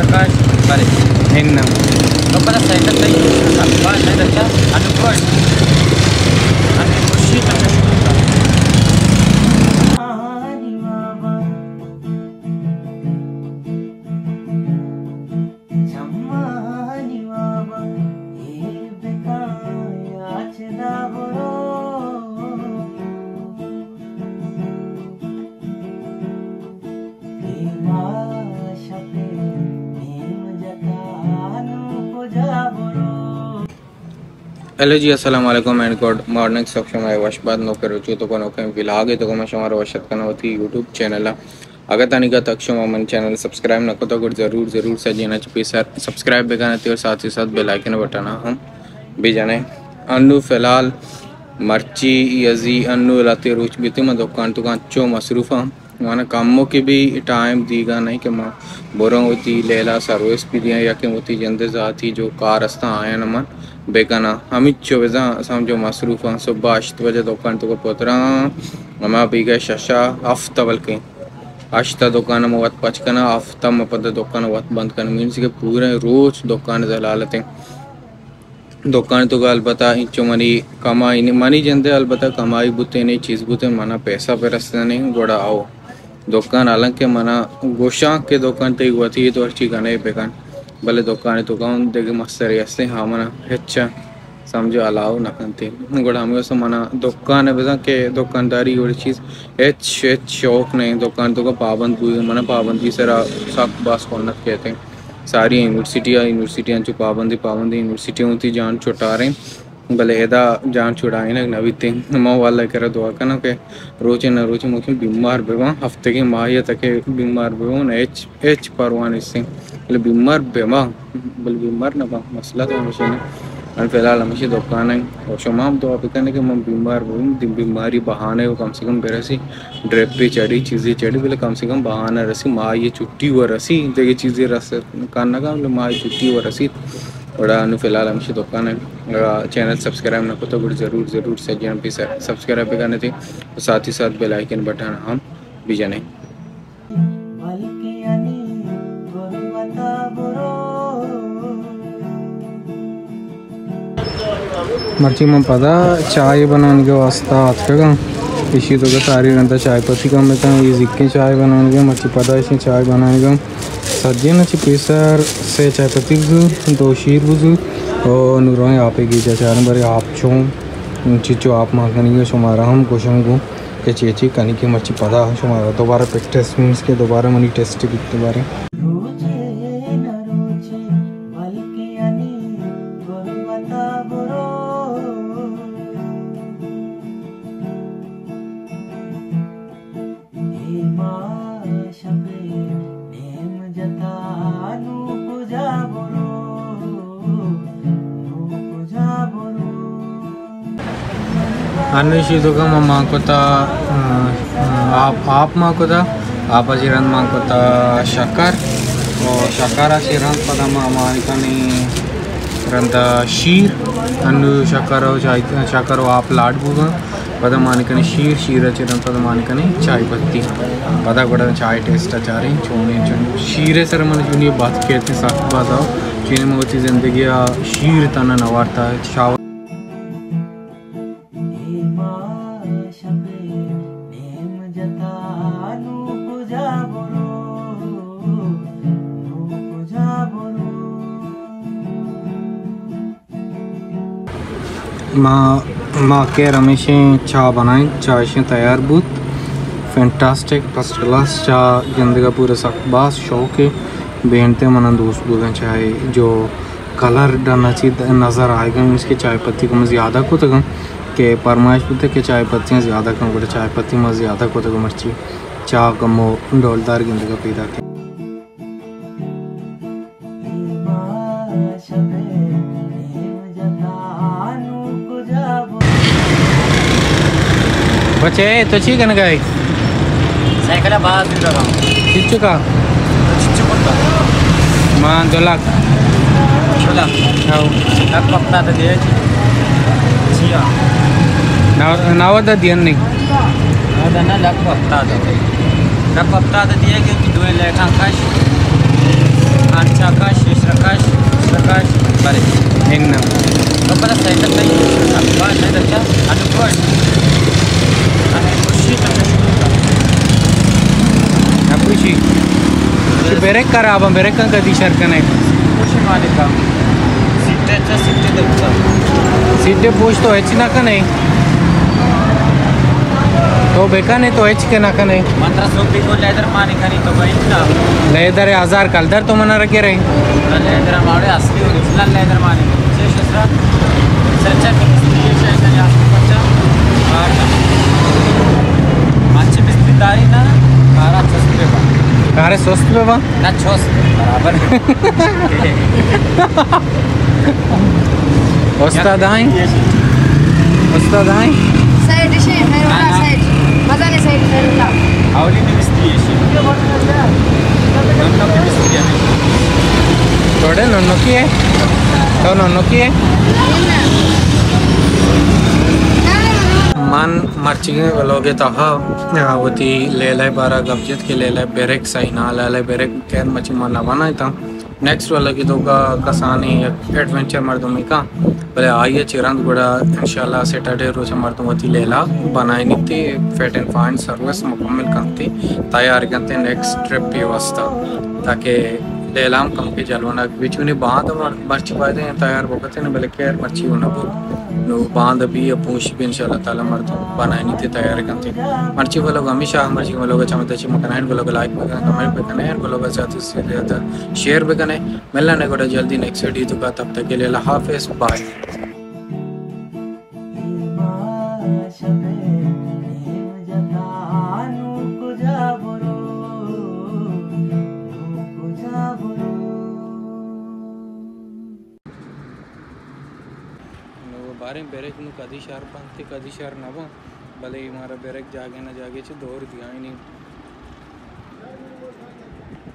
Enam. Lepas saya tadi apa saya dah ada buat. Ada kursi tak ada. Hello जी अस्सलाम वालेकुम and good morning सब समय वशबाद नौकर रुचि तो कोनो के ब्लॉग है तो को मैं हमारा वशत करना होती YouTube चैनल है अगर तानी का तक मन चैनल सब्सक्राइब न को तो गुड जरूर सजेना चाहिए सर सब्सक्राइब भी करना और साथ ही साथ बेल आइकन बटन हम भी जाने अन्नू फिलहाल मिर्ची यजी अन्नू लाते रुच बीते मैं दुकान चो मसरूफ हम माना कामों के भी टाइम दीगा नहीं कि माँ बोरा होती लेला सर्विस भी दिया या कि होती जंदे जाती जो कार रास्ता आया न मन बेकाना हम चौबीजा समझो मसरूफ हैं सुबह 8 बजे दुकान तो को पोतरा हम आप गए शशा आफ्ता बल्कि आश्ता दुकान में वत पचकना आफ्ता में पता दुकान वत बंद करना मीन्स के पूरे रोज दुकान जलालतें दुकान तो अलबत् इंचो मनी कमाई मनी जंदे अलबत् कमाई बुते नहीं चीज़ बुते माना पैसा पे रस्ते नहीं गोड़ा आओ दुकान हालांकि मना गोशा के दुकान तो हुआ थी तो अच्छी गाने बेकान भले दुकान तो गाँव देखे मस्त रही हाँ मना अच्छा समझो अलाव ना करते गोड़ा हमें उस मना दुकान है बजा के दुकानदारी और चीज़ एच शौक नहीं दुकान तो का पाबंद हुई मना पाबंदी सरा साख बास कौनत कहते हैं सारी यूनिवर्सिटियाँ जो पाबंदी यूनिवर्सिटियों थी जान छुटा रहे भले एदा जान छुड़ाए ना नवी थे माँ वाला करा दुआ करना के रोचे न रोचे मुख्य बीमार बेवा हफ्ते के माह या तक बीमार बेवा न एच एच परवान इससे बोले बीमार बेवा बोले बीमार ना बा मसला तो हमेशा ना फिलहाल हमेशा दुकान है और शमा हम दुआ करने के माँ बीमार बेवा बीमारी बहाने वो कम से कम बेरसी ड्रेप पे चढ़ी चीज़ें चढ़ी बोले कम से कम बहाना रसी माँ ये छुट्टी हुआ रसी देखिए चीज़ें रस कान का बोले माँ ये छुट्टी हुआ रसी बड़ा अनु फिलहाल हमसे दुकान है चैनल सब्सक्राइब ना को तो ज़रूर सजेना भी सर सब्सक्राइब भी करने थे और साथ ही साथ बेल आइकन बटन हम भी जाने मर्ची में पता चाय बनाने के वास्ता आज इसी तो सारी रहा चाय पत्ती का मैं ये जिक्के चाय बनाने के मर्ची पता इसी चाय बनाने का सब्जियाँ ना चिपेसर से चाय पत्ती बुजुर्ग दो शीर बुजुर्ग और नूराएँ आप ही गीचा चार नंबर आप छो चीचो आप माँ करेंगे शुमारा हम कोशम को के चेची कनी की मर्ची पता शुमारा दोबारा पिक टेस्ट मीन्स के दोबारा मनी टेस्ट बिकते बारे अनुशीतो का माँ को था आप माँ को था आप अजीरन माँ को था शकर और शकर अजीरन पता माँ माँ का नहीं रंधा शीर अनु शकर और चाय शकर और आप लाड बुगा पता माँ का नहीं शीर अजीरन पता माँ का नहीं चाय पत्ती पता कोड़ा चाय टेस्ट अच्छा रही चोने शीरे सर मन चुनिए बात कहते हैं साथ बात आओ चीन में होती जिंदगी शीर तना नवारता है शाव माँ के रमेश चाय बनाए चाय से तैयार बुत फैंटास्टिक फर्स्ट क्लास चाय जिंदगी का पूरा सकबास शौक है बेनते मना दोस्त बोलें चाय जो कलर डालना चाहिए नज़र आएगा इसके चाय पत्ती को मैं ज़्यादा को तक के परमाइश बोलते कि चाय पत्तियाँ ज़्यादा कम बोले चाय पत्ती में ज़्यादा को तक मर्ची चाय कम हो डोलदार जिंदगी का पैदा के बच्चे तो ठीक है ना गाय साइकिल बाहर भी लगा चिच्चू का चिच्चू कुत्ता मां 2 लाख 2 लाख आओ लाख पत्ता तो दे छिया नावदा दिया नहीं नावदा ना लाख पत्ता तो दिए क्योंकि 2 lakh अंकाश Hang na. Kapag nasay tatay, ang ban na tatya, ano po? Ano po siya tatay? Ano siya? Si berek karabang berek ang kadisar kanay. Pusi malik ka. Sitte cha sitte dapsa. Sitte push to h na kanay. तो बेका नहीं तो H के ना कने मंत्रा सोपी को leather माने कनी तो भाई ना लेदर है हजार कलदर तो मना रखे रही लेदर मारे असली ओरिजिनल लेदर माने से ससरा सच्चा मिस्त्री से कने आपको बच्चा और अच्छी मिस्त्री तारी ना सारा सस्ते बेवा सारे सस्ते बेवा ना छोस बराबर उस्ताद आई उस्ताद आई साइड से है वाला साइड मजाने से खेलता आवली में मिस्त्री है ये बहुत अच्छा है नन्नो की मिस्त्री है थोड़े नन्नो की है तो नन्नो की है मान मार्चिंग व्लॉग है तहा आवती लेले 12 गब्जत के लेले बेरेक साइना लेले बेरेक कैन मची मन लावाना था नेक्स्ट व्लॉग की दोगा कसानी एडवेंचर मर्दों में का भले आइए चिरांद बड़ा इंशाल्लाह सैटरडे रोज हमारे तुम्हारी लेला बनाए नहीं थे फेट एंड फाइन सर्विस मुकम्मल करते तैयार करते नेक्स्ट ट्रिप की वास्ता ताकि लेलाम कम के जलवाना बीच में बांध और मर्ची पाए थे तैयार होकर थे भले कैर मर्ची होना बोलो बांध अभी या पूछ भी इंशाल्लाह ताला मरते बनाए नहीं थे तैयार करते मर्ची वो लोग हमेशा मर्ची वो लोग अच्छा मत अच्छी मकान वो लोग लाइक भी करें कमेंट भी करें वो लोग ज़्यादा से ज़्यादा शेयर भी करें मिलना नहीं गोटा जल्दी नेक्स्ट वीडियो तो का तब तक के लिए अल्लाह हाफिज़ बाय। बेरेक में कभी शहर बनते कभी शहर ना बो भले ही हमारा बेरेक जागे ना जागे च दौर दिया ही नहीं।